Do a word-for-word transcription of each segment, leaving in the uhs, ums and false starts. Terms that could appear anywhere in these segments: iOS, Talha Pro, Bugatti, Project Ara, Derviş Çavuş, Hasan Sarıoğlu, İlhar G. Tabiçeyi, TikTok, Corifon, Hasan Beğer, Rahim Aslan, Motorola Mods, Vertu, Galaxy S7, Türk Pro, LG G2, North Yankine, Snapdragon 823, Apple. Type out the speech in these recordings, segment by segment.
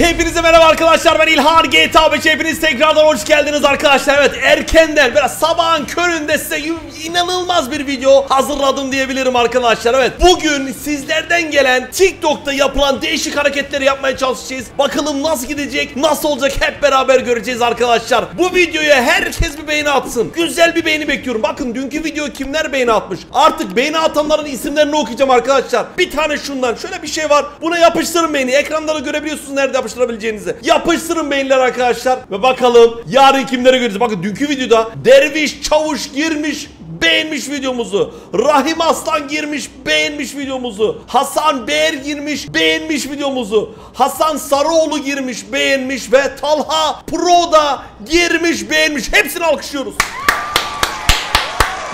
Hepinize merhaba arkadaşlar, ben İlhar G. Tabiçeyi. Hepiniz tekrardan hoş geldiniz arkadaşlar. Evet, erkenden biraz sabahın köründe size inanılmaz bir video hazırladım diyebilirim arkadaşlar. Evet, bugün sizlerden gelen TikTok'ta yapılan değişik hareketleri yapmaya çalışacağız. Bakalım nasıl gidecek, nasıl olacak hep beraber göreceğiz arkadaşlar. Bu videoya herkes bir beğeni atsın. Güzel bir beğeni bekliyorum. Bakın dünkü video kimler beğeni atmış. Artık beğeni atanların isimlerini okuyacağım arkadaşlar. Bir tane şundan şöyle bir şey var. Buna yapıştırın beğeni. Ekranda da görebiliyorsunuz nerede yapıştırın. Yapıştırabileceğinizi. Yapıştırın beyinler arkadaşlar. Ve bakalım yarın kimlere göreceğiz. Bakın dünkü videoda Derviş Çavuş girmiş, beğenmiş videomuzu. Rahim Aslan girmiş, beğenmiş videomuzu. Hasan Beğer girmiş, beğenmiş videomuzu. Hasan Sarıoğlu girmiş, beğenmiş. Ve Talha Pro da girmiş, beğenmiş. Hepsini alkışlıyoruz.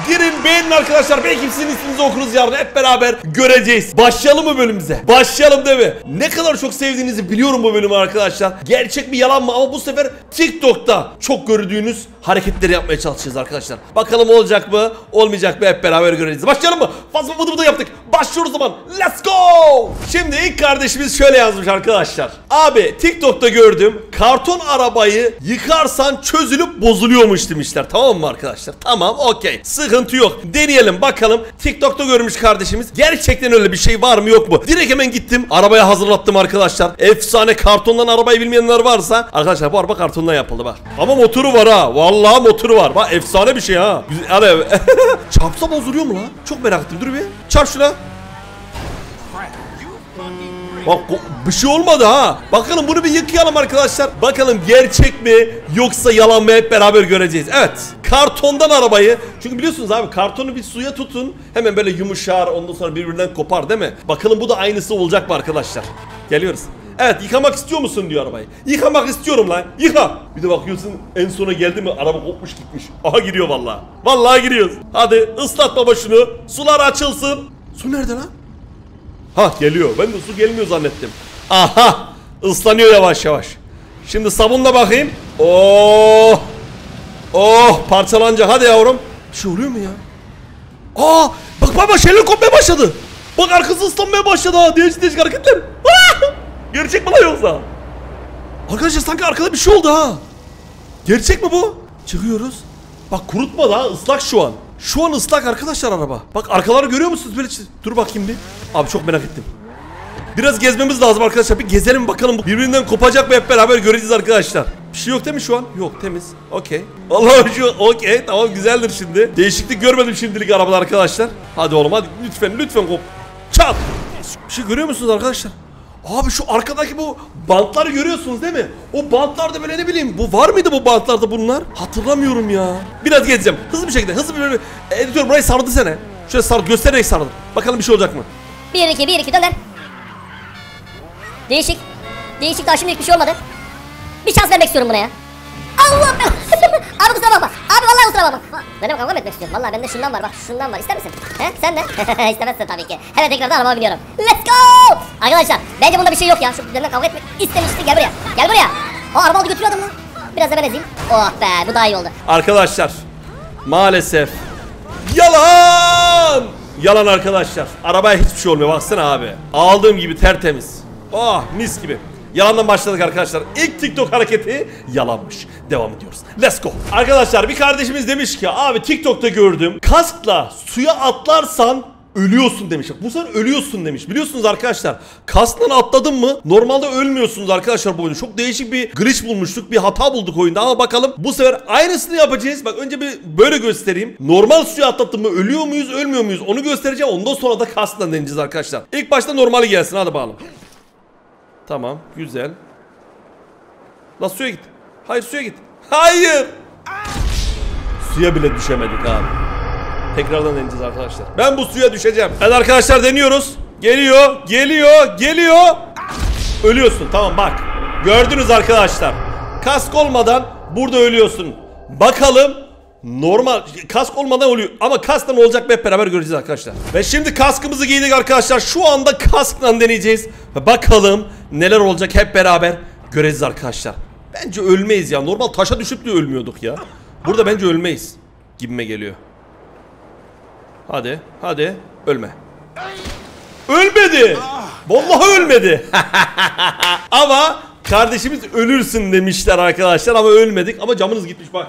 Girin beğenin arkadaşlar, belki sizin isminizi okuruz yarın, hep beraber göreceğiz. Başlayalım mı bölümümüze? Başlayalım değil mi? Ne kadar çok sevdiğinizi biliyorum bu bölümü arkadaşlar. Gerçek mi yalan mı, ama bu sefer TikTok'ta çok gördüğünüz hareketleri yapmaya çalışacağız arkadaşlar. Bakalım olacak mı olmayacak mı hep beraber göreceğiz. Başlayalım mı? Fazla bıdı bıdı yaptık. Başlıyoruz o zaman. Let's go! Şimdi ilk kardeşimiz şöyle yazmış arkadaşlar. Abi TikTok'ta gördüm, karton arabayı yıkarsan çözülüp bozuluyormuş demişler. Tamam mı arkadaşlar? Tamam, okey. Sıkıntı yok. Deneyelim bakalım. TikTok'ta görmüş kardeşimiz. Gerçekten öyle bir şey var mı yok mu? Direkt hemen gittim, arabaya hazırlattım arkadaşlar. Efsane, kartondan arabayı bilmeyenler varsa. Arkadaşlar bu araba kartondan yapıldı bak. Ama motoru var ha. Vallahi motoru var. Bak efsane bir şey ha. Güzel. Çarpsa bozuluyor mu lan? Çok merak ettim. Dur bir. Çarp şuna. Bak bir şey olmadı ha. Bakalım bunu bir yıkayalım arkadaşlar. Bakalım gerçek mi yoksa yalan mı hep beraber göreceğiz. Evet. Kartondan arabayı. Çünkü biliyorsunuz abi, kartonu bir suya tutun, hemen böyle yumuşar, ondan sonra birbirinden kopar değil mi? Bakalım bu da aynısı olacak mı arkadaşlar? Geliyoruz. Evet, yıkamak istiyor musun diyor arabayı. Yıkamak istiyorum lan. Yıka. Bir de bakıyorsun en sona geldi mi araba kopmuş gitmiş. Aha giriyor vallahi. Vallahi giriyoruz. Hadi ıslat baba şunu. Sular açılsın. Su nerede lan? Ha geliyor. Ben de su gelmiyor zannettim. Aha! Islanıyor yavaş yavaş. Şimdi sabunla bakayım. Oh! Oh! Parçalanacak. Hadi yavrum. Bir şey oluyor mu ya? Aa! Bak baba şeyler kopmaya başladı. Bak arkası ıslanmaya başladı ha. Değişik değişik hareketler. Ah! Gerçek mi lan yoksa? Arkadaşlar sanki arkada bir şey oldu ha. Gerçek mi bu? Çıkıyoruz. Bak kurutma da ıslak şu an. Şu an ıslak arkadaşlar araba. Bak arkaları görüyor musunuz böyle? Dur bakayım bir. Abi çok merak ettim. Biraz gezmemiz lazım arkadaşlar. Bir gezelim bakalım. Birbirinden kopacak mı hep beraber göreceğiz arkadaşlar. Bir şey yok değil mi şu an? Yok, temiz. Okey. Allah'ım şu okey. Tamam, güzeldir şimdi. Değişiklik görmedim şimdilik arabada arkadaşlar. Hadi oğlum hadi. Lütfen lütfen kop. Çat. Bir şey görüyor musunuz arkadaşlar? Abi şu arkadaki bu bantları görüyorsunuz değil mi? O bantlarda böyle ne bileyim, bu var mıydı bu bantlarda bunlar? Hatırlamıyorum ya. Biraz gezeceğim. Hızlı bir şekilde. Hızlı bir şekilde. Editör burayı sardı sene. Şöyle sardı. Göstererek sardı. Bakalım bir şey olacak mı? bir iki bir iki döner. Değişik. Değişik, daha şimdilik bir şey olmadı. Bir şans vermek istiyorum buna ya. Allah be. Abi kusura bakma. Abi vallahi kusura bakma. Benim kavga etmek istiyorum. Vallahi bende şundan var bak. Şundan var. İster misin? He? Sen de? İstemezsin tabii ki. Hemen tekrardan arabama biniyorum. Let's go! Arkadaşlar bence bunda bir şey yok ya. Şu üzerine kavga etmek istemişti. Gel buraya. Gel buraya. O araba aldı götürüyor adamı. Biraz da ben ezeyim. Oh be, bu daha iyi oldu. Arkadaşlar maalesef yalan. Yalan arkadaşlar. Arabaya hiçbir şey olmuyor. Baksana abi. Aldığım gibi tertemiz. Oh mis gibi. Yalandan başladık arkadaşlar. İlk TikTok hareketi yalanmış. Devam ediyoruz. Let's go. Arkadaşlar bir kardeşimiz demiş ki abi TikTok'ta gördüm, kaskla suya atlarsan ölüyorsun demiş. Bu sefer ölüyorsun demiş. Biliyorsunuz arkadaşlar, kaskla atladın mı normalde ölmüyorsunuz arkadaşlar bu oyunda. Çok değişik bir glitch bulmuştuk. Bir hata bulduk oyunda, ama bakalım bu sefer aynısını yapacağız. Bak önce bir böyle göstereyim. Normal suya atlattın mı ölüyor muyuz ölmüyor muyuz onu göstereceğim. Ondan sonra da kaskla deneyeceğiz arkadaşlar. İlk başta normali gelsin, hadi bakalım. Tamam, güzel. La suya git. Hayır, suya git. Hayır. Suya bile düşemedik abi. Tekrardan deneyeceğiz arkadaşlar. Ben bu suya düşeceğim. Evet arkadaşlar, deniyoruz. Geliyor, geliyor, geliyor. Ölüyorsun. Tamam bak. Gördünüz arkadaşlar. Kask olmadan burada ölüyorsun. Bakalım normal kask olmadan oluyor, ama kaskla ne olacak hep beraber göreceğiz arkadaşlar. Ve şimdi kaskımızı giydik arkadaşlar. Şu anda kaskla deneyeceğiz. Ve bakalım neler olacak hep beraber göreceğiz arkadaşlar. Bence ölmeyiz ya. Normal taşa düşüp de ölmüyorduk ya. Burada bence ölmeyiz gibime geliyor. Hadi, hadi ölme. Ölmedi. Vallahi ölmedi. Ama Kardeşimiz ölürsün demişler arkadaşlar ama ölmedik. Ama camınız gitmiş bak.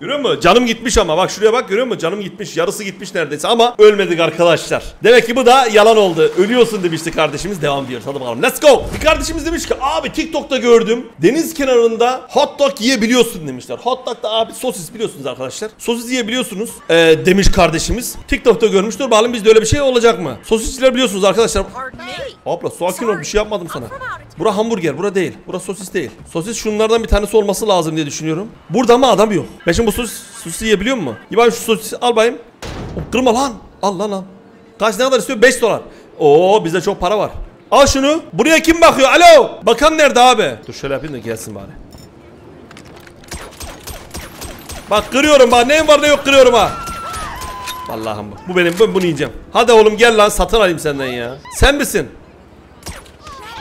Görüyor musun? Canım gitmiş ama bak şuraya bak, görüyor musun? Canım gitmiş, yarısı gitmiş neredeyse ama ölmedik arkadaşlar. Demek ki bu da yalan oldu. Ölüyorsun demişti kardeşimiz. Devam diyoruz, hadi bakalım, let's go. Bir kardeşimiz demiş ki abi TikTok'ta gördüm, deniz kenarında hot dog yiyebiliyorsun demişler. Hot dog da abi sosis biliyorsunuz arkadaşlar. Sosis yiyebiliyorsunuz ee, demiş kardeşimiz. TikTok'ta görmüş, dur bakalım bizde öyle bir şey olacak mı? Sosisçiler biliyorsunuz arkadaşlar. Abla sakin ol, bir şey yapmadım sana. Bura hamburger, bura değil, bura sosis değil. Sosis şunlardan bir tanesi olması lazım diye düşünüyorum. Burada mı adam yok? Ben şimdi bu sosis, sosisi yiyebiliyor mu? Yiyelim şu sosisi, al bayım. O, kırma lan. Al lan al. Kaç, ne kadar istiyor? beş dolar. Oo bizde çok para var. Al şunu. Buraya kim bakıyor? Alo. Bakan nerede abi? Dur şöyle yapayım da gelsin bari. Bak kırıyorum bak. Neyim var ne yok kırıyorum ha. Allah'ım bu. Bu benim, ben bunu yiyeceğim. Hadi oğlum gel lan, satın alayım senden ya. Sen misin?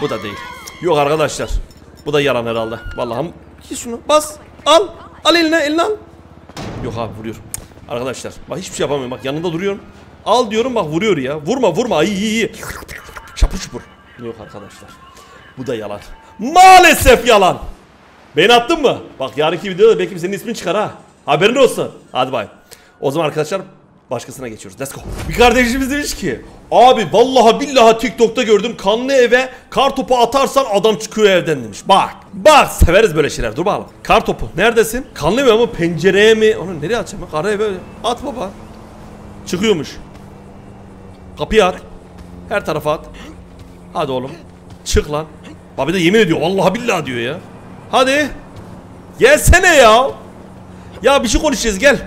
Bu da değil. Yok arkadaşlar. Bu da yalan herhalde. Vallahi ki şunu bas. Al. Al eline, eline al. Yok abi vuruyor. Arkadaşlar bak hiçbir şey yapamıyorum. Bak yanında duruyorum. Al diyorum bak vuruyor ya. Vurma vurma. Ay iyi iyi. Şapur şupur. Yok arkadaşlar. Bu da yalan. Maalesef yalan. Beni attın mı? Bak yarınki videoda belki senin ismin çıkar ha. Haberin olsun. Hadi bay. O zaman arkadaşlar başkasına geçiyoruz. Let's go. Bir kardeşimiz demiş ki abi vallahi billahi TikTok'ta gördüm, kanlı eve kar topu atarsan adam çıkıyor evden demiş. Bak bak severiz böyle şeyler. Dur bakalım. Kar topu neredesin? Kanlı eve mi, pencereye mi? Onu nereye atacağım? Kara eve at baba. Çıkıyormuş. Kapıya at. Her tarafa at. Hadi oğlum. Çık lan. Babi de yemin ediyor vallahi billahi diyor ya. Hadi. Gelsene ya. Ya bir şey konuşacağız gel.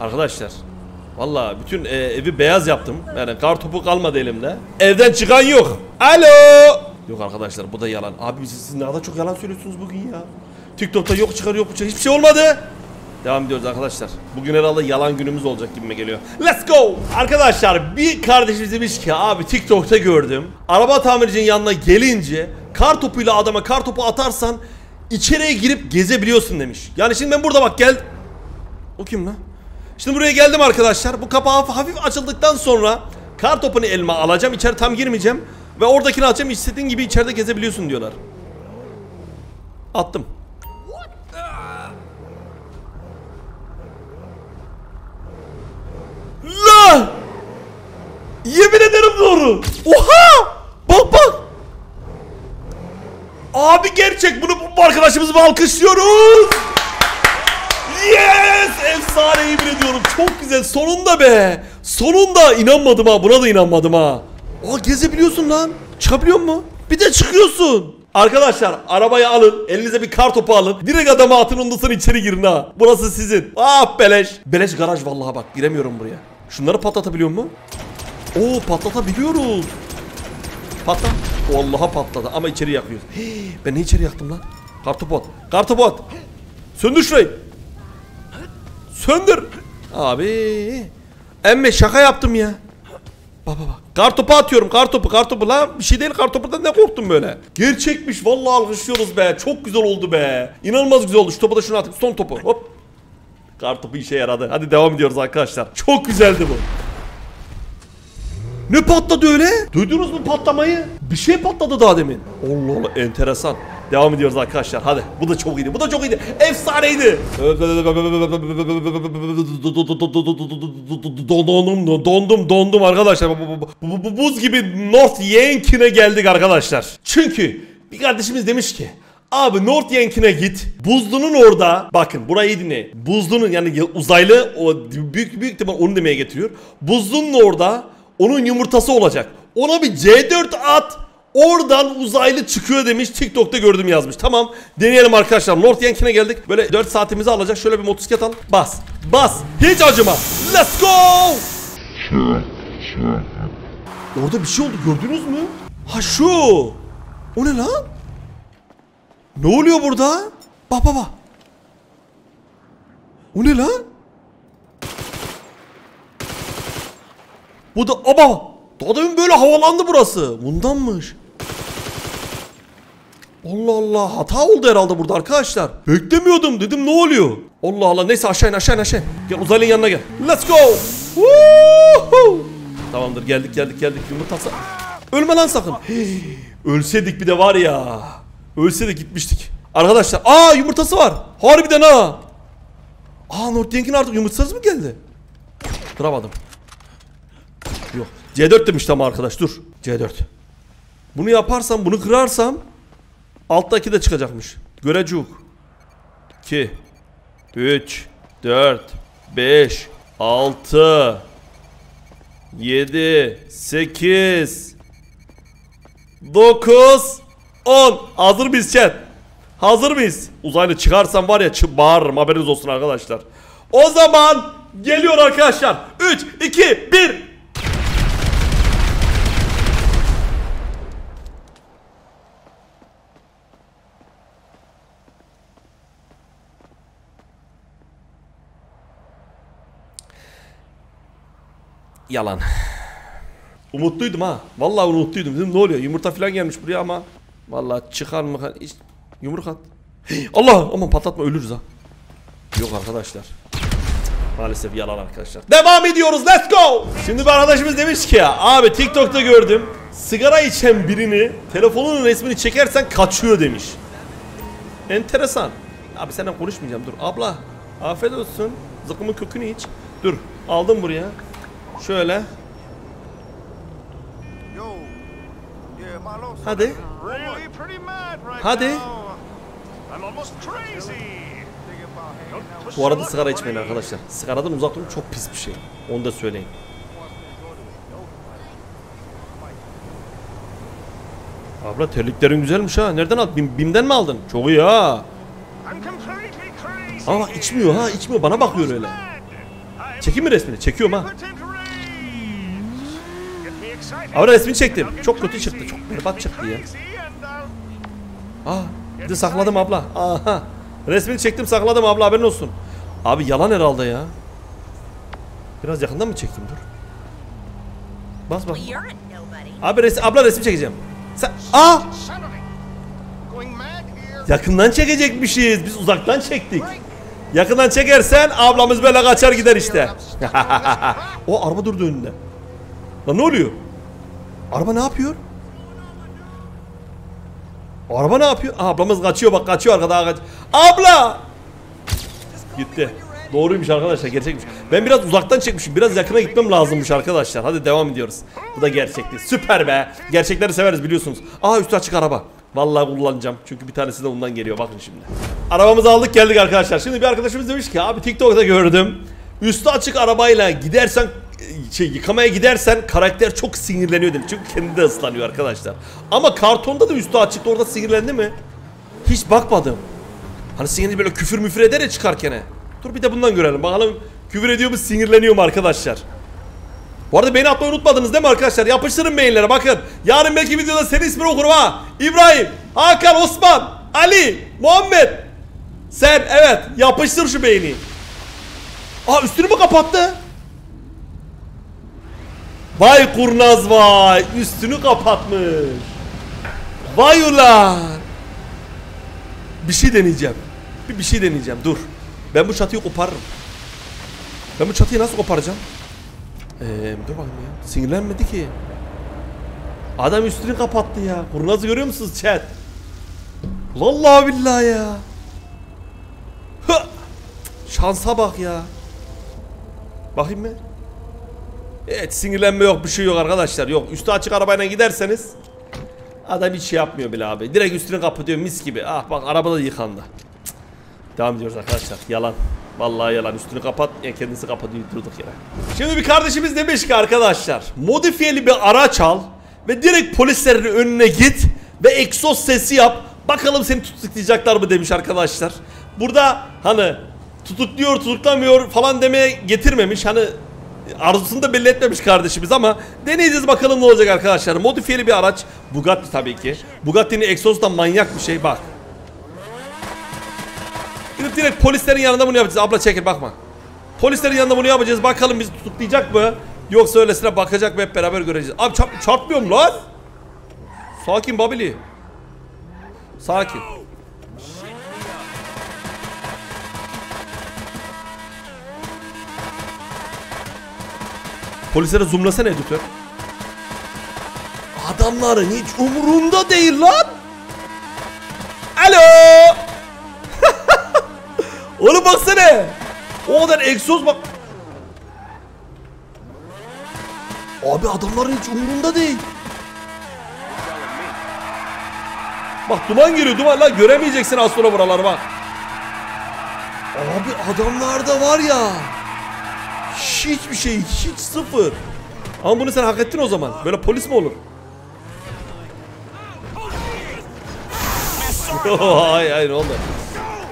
Arkadaşlar vallahi bütün e, evi beyaz yaptım. Yani kar topu kalmadı elimde. Evden çıkan yok. Alo. Yok arkadaşlar bu da yalan. Abi siz ne kadar çok yalan söylüyorsunuz bugün ya. TikTok'ta yok çıkar yok bıçak, hiçbir şey olmadı. Devam ediyoruz arkadaşlar. Bugün herhalde yalan günümüz olacak gibime geliyor. Let's go. Arkadaşlar bir kardeşimiz demiş ki abi TikTok'ta gördüm, araba tamircinin yanına gelince kar topuyla adama kar topu atarsan içeriye girip gezebiliyorsun demiş. Yani şimdi ben burada bak gel. O kim lan? Şimdi buraya geldim arkadaşlar. Bu kapağı hafif açıldıktan sonra kar topunu elime alacağım. İçeri tam girmeyeceğim. Ve oradakini açacağım. İstediğin gibi içeride gezebiliyorsun diyorlar. Attım. La! Yemin ederim doğru. Oha! Bak bak. Abi gerçek. Bunu bu arkadaşımızı alkışlıyoruz. Yes! Efsane yemin ediyorum. Çok güzel. Sonunda be. Sonunda inanmadım ha. Buna da inanmadım ha. Aa gezebiliyorsun lan. Çıkabiliyor mu? Bir de çıkıyorsun. Arkadaşlar arabayı alın. Elinize bir kar topu alın. Direkt adama atın, ondan içeri girin ha. Burası sizin. Ah beleş. Beleş garaj vallahi bak. Giremiyorum buraya. Şunları patlatabiliyor mu? Oo patlatabiliyoruz. Patla. Vallahi patladı ama içeri yakıyoruz. Hii, ben ne içeri yaktım lan? Kar topu at. Kar topu at. Söndür şurayı. Söndür. Abi. Emme şaka yaptım ya. Baba bak. Kartopu atıyorum. Kartopu kartopu lan. Bir şey değil, kartopudan ne korktum böyle. Gerçekmiş. Vallahi alkışlıyoruz be. Çok güzel oldu be. İnanılmaz güzel oldu. Şu topu da şunu atayım. Son topu. Hop. Kartopu işe yaradı. Hadi devam ediyoruz arkadaşlar. Çok güzeldi bu. Ne patladı öyle? Duydunuz mu patlamayı? Bir şey patladı daha demin. Allah Allah enteresan. Devam ediyoruz arkadaşlar. Hadi. Bu da çok iyiydi. Bu da çok iyiydi. Efsaneydi. Dondum, dondum, dondum arkadaşlar. Buz gibi North Yankine'e geldik arkadaşlar. Çünkü bir kardeşimiz demiş ki abi North Yankine'e git. Buzlunun orada. Bakın burayı iyi dinleyin. Buzlunun yani uzaylı o büyük büyük ihtimal onu demeye getiriyor. Buzlunun orada onun yumurtası olacak. Ona bir C dört at. Oradan uzaylı çıkıyor demiş. TikTok'ta gördüm yazmış. Tamam. Deneyelim arkadaşlar. North Yankine'e geldik. Böyle dört saatimizi alacak. Şöyle bir motosiklet al. Bas. Bas. Hiç acıma. Let's go. Şöyle. Şöyle. Orada bir şey oldu. Gördünüz mü? Ha şu. O ne lan? Ne oluyor burada? Bak bak bak. O ne lan? Bu da. Aba. Daha demin böyle havalandı burası. Bundanmış. Allah Allah, hata oldu herhalde burada arkadaşlar. Beklemiyordum, dedim ne oluyor? Allah Allah, neyse aşağı in aşağı in aşağı in. Gel uzaylının yanına gel. Let's go. Woohoo. Tamamdır, geldik geldik geldik. Yumurtası. Ölme lan sakın. Hey, Ölsedik bir de var ya. Ölsedik gitmiştik. Arkadaşlar. Aa yumurtası var. Harbiden ha. Aa North Yankine artık yumurtasız mı geldi? Kıramadım. Yok. C dört demiş tam arkadaş. Dur. C dört. Bunu yaparsam, bunu kırarsam alttaki de çıkacakmış. Görecuk. iki üç dört beş altı yedi sekiz dokuz on. Hazır mıyız chat? Hazır mıyız? Uzaylı çıkarsam var ya bağırırım, haberiniz olsun arkadaşlar. O zaman geliyor arkadaşlar. üç iki bir. Yalan. Umutluydum ha. Vallahi umutluydum. Dedim ne oluyor? Yumurta falan gelmiş buraya ama vallahi çıkar mı? Hiç... Yumruk at. Hey, Allah! Aman patlatma, ölürüz ha. Yok arkadaşlar. Maalesef yalan arkadaşlar. Devam ediyoruz. Let's go! Şimdi bir arkadaşımız demiş ki ya, abi TikTok'ta gördüm. Sigara içen birini telefonunun resmini çekersen kaçıyor demiş. Enteresan. Abi senden konuşmayacağım. Dur. Abla. Afiyet olsun. Zıkkımın kökünü iç. Dur. Aldım buraya. Şöyle. Hadi. Hadi. Bu arada sigara içmeyin arkadaşlar. Sigaradan uzak durun, çok pis bir şey. Onu da söyleyin. Abla terliklerin güzelmiş ha. Nereden aldın? Bim'den mi aldın? Çok iyi ha. Ama bak içmiyor ha. İçmiyor. Bana bakıyor öyle. Çekeyim mi resmini? Çekiyorum ha. Abi resmini çektim. Çok kötü çıktı. Çok berbat çıktı ya. Ah, bir de sakladım abla. Aha. Resmini çektim, sakladım abla, haberin olsun. Abi yalan herhalde ya. Biraz yakından mı çektim? Dur. Bas bak. Abi res abla resmi çekeceğim. Sen aa! Yakından çekecekmişiz. Biz uzaktan çektik. Yakından çekersen ablamız böyle kaçar gider işte. O araba durdu önünde. Lan ne oluyor? Araba ne yapıyor? Araba ne yapıyor? Aha, ablamız kaçıyor bak, kaçıyor arkada, kaç. Abla! Gitti. Doğruymuş arkadaşlar, gerçekmiş. Ben biraz uzaktan çekmişim, biraz yakına gitmem lazımmış arkadaşlar. Hadi devam ediyoruz. Bu da gerçekti. Süper be. Gerçekleri severiz biliyorsunuz. Aha üstü açık araba. Vallahi kullanacağım çünkü bir tanesi de ondan geliyor, bakın şimdi. Arabamızı aldık geldik arkadaşlar. Şimdi bir arkadaşımız demiş ki abi TikTok'ta gördüm. Üstü açık arabayla gidersen, şey, yıkamaya gidersen karakter çok sinirleniyor demiş. Çünkü kendi de ıslanıyor arkadaşlar. Ama kartonda da üstü açıktı, orada sinirlendi mi? Hiç bakmadım. Hani sinirli böyle küfür müfür eder ya çıkarken. Dur bir de bundan görelim bakalım, küfür ediyor mu, sinirleniyor mu arkadaşlar. Bu arada beğeni atmayı unutmadınız değil mi arkadaşlar? Yapıştırın beğenilere bakın. Yarın belki videoda senin ismini okurum ha. İbrahim, Hakan, Osman, Ali, Muhammed. Sen evet yapıştır şu beğeni. Aa üstünü mü kapattı? Vay kurnaz vay, üstünü kapatmış. Vay ulan. Bir şey deneyeceğim. Bir, bir şey deneyeceğim. Dur. Ben bu çatıyı koparırım. Ben bu çatıyı nasıl koparacağım? Ee, dur bakayım ya. Sinirlenmedi ki. Adam üstünü kapattı ya. Kurnazı görüyor musunuz chat? Vallahi billahi ya. Hı. Şansa bak ya. Bakayım mı? Evet, sinirlenme yok, bir şey yok arkadaşlar, yok. Üstü açık arabayla giderseniz adam hiç şey yapmıyor bile abi. Direkt üstünü kapatıyor mis gibi. Ah bak araba da yıkandı. Cık. Devam ediyoruz arkadaşlar. Yalan. Vallahi yalan. Üstünü kapat. Yani kendisi kapatıyor, durduk yere. Şimdi bir kardeşimiz demiş ki arkadaşlar, modifiyeli bir araç al ve direkt polislerin önüne git ve egzoz sesi yap. Bakalım seni tutuklayacaklar mı demiş arkadaşlar. Burada hani tutukluyor, tutuklamıyor falan demeye getirmemiş. Hani arzusunu da belli etmemiş kardeşimiz ama deneyeceğiz bakalım ne olacak arkadaşlar. Modifiyeli bir araç. Bugatti tabii ki. Bugatti'nin egzozu da manyak bir şey bak. Gidip direkt polislerin yanında bunu yapacağız. Abla çekil bakma. Polislerin yanında bunu yapacağız. Bakalım bizi tutuklayacak mı? Yoksa öylesine bakacak mı? Hep beraber göreceğiz. Abi çarp çarpmıyor mu lan? Sakin babili. Sakin. Polislere zoomlasana editör. Adamların hiç umurunda değil lan. Alo. Oğlum baksana. O kadar egzoz bak. Abi adamların hiç umurunda değil. Bak duman giriyor duman lan, göremeyeceksin az sonra buraları bak. Abi adamlarda var ya, hiçbir şey, hiç sıfır. Ama bunu sen hak ettin o zaman. Böyle polis mi olur? Hayır hayır oldu.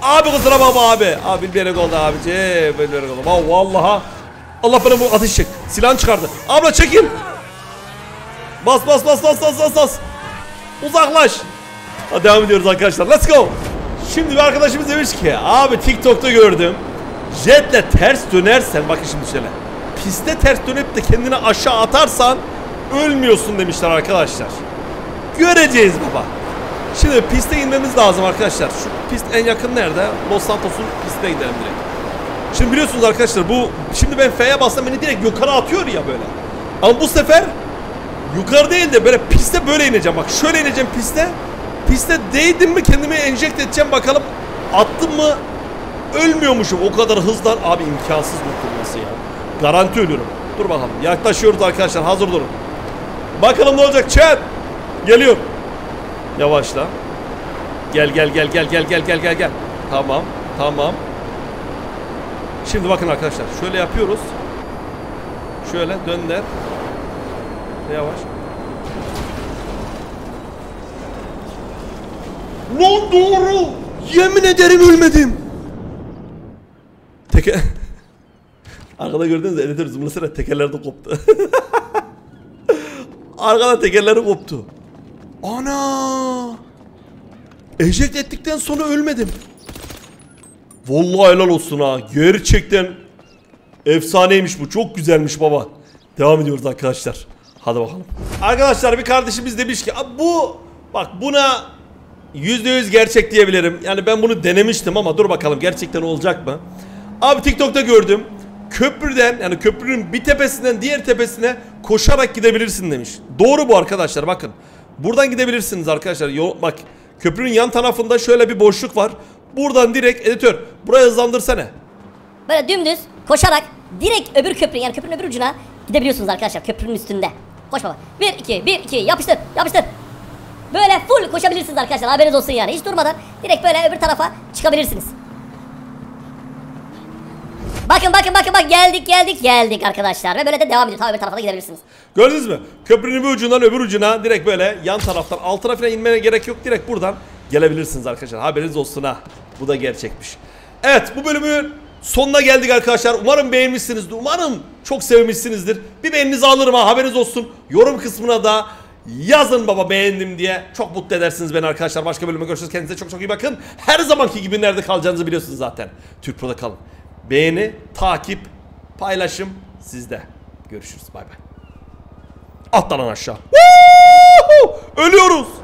Abi kusura bakma abi. Abi bilmeyerek oldu abici. Bilmeyerek oldu. Vallahi. Allah bana bu ateş çek. Silahını çıkardı. Abla çekil. Bas bas bas bas bas bas. Uzaklaş. Hadi devam ediyoruz arkadaşlar. Let's go. Şimdi bir arkadaşımız demiş ki abi TikTok'ta gördüm. Jetle ters dönersen, bakın şimdi şöyle. Piste ters dönüp de kendini aşağı atarsan ölmüyorsun demişler arkadaşlar. Göreceğiz baba. Şimdi piste inmemiz lazım arkadaşlar. Şu pist en yakın nerede? Los Santos'un pistine gidelim direkt. Şimdi biliyorsunuz arkadaşlar bu, şimdi ben F'ye bassam beni direkt yukarı atıyor ya böyle. Ama bu sefer yukarı değil de böyle piste böyle ineceğim. Bak şöyle ineceğim piste. Piste değdim mi kendimi enjekte edeceğim, bakalım attım mı ölmüyormuşum. O kadar hızdan abi imkansız kurtulması ya. Garanti ölüyorum. Dur bakalım. Yaklaşıyoruz arkadaşlar. Hazır durun. Bakalım ne olacak chat. Geliyor. Yavaşla. Gel gel gel gel gel gel gel gel gel. Tamam. Tamam. Şimdi bakın arkadaşlar. Şöyle yapıyoruz. Şöyle dönder. Yavaş. Lan doğru. Yemin ederim ölmedim. Teke... Arkada gördüğünüz editör zımlasıyla tekerler de koptu. Arkada tekerleri koptu. Ana! Eject ettikten sonra ölmedim. Vallahi helal olsun ha. Gerçekten efsaneymiş bu. Çok güzelmiş baba. Devam ediyoruz arkadaşlar. Hadi bakalım. Arkadaşlar bir kardeşimiz demiş ki bu bak buna yüzde yüz gerçek diyebilirim. Yani ben bunu denemiştim ama dur bakalım gerçekten olacak mı? Abi TikTok'ta gördüm. Köprüden, yani köprünün bir tepesinden diğer tepesine koşarak gidebilirsin demiş. Doğru bu arkadaşlar, bakın. Buradan gidebilirsiniz arkadaşlar. Yol, bak köprünün yan tarafında şöyle bir boşluk var. Buradan direkt editör buraya hızlandırsana. Böyle dümdüz koşarak direkt öbür köprünün, yani köprünün öbür ucuna gidebiliyorsunuz arkadaşlar, köprünün üstünde. Koş baba. bir iki bir iki yapıştır yapıştır. Böyle full koşabilirsiniz arkadaşlar, haberiniz olsun yani. Hiç durmadan direkt böyle öbür tarafa çıkabilirsiniz. Bakın bakın bakın bak geldik geldik geldik arkadaşlar ve böyle de devam ediyor. Tabii öbür tarafa da gidebilirsiniz. Gördünüz mü? Köprünün bir ucundan öbür ucuna direkt böyle yan taraftan, altına falan inmene gerek yok. Direkt buradan gelebilirsiniz arkadaşlar. Haberiniz olsun ha. Bu da gerçekmiş. Evet, bu bölümün sonuna geldik arkadaşlar. Umarım beğenmişsinizdir. Umarım çok sevmişsinizdir. Bir beğeninizi alırım ha, haberiniz olsun. Yorum kısmına da yazın baba beğendim diye. Çok mutlu edersiniz beni arkadaşlar. Başka bölümde görüşürüz. Kendinize çok çok iyi bakın. Her zamanki gibi nerede kalacağınızı biliyorsunuz zaten. Türk Pro'da kalın. Beğeni, takip, paylaşım sizde. Görüşürüz. Bay bay. Atla lan aşağı. Ölüyoruz.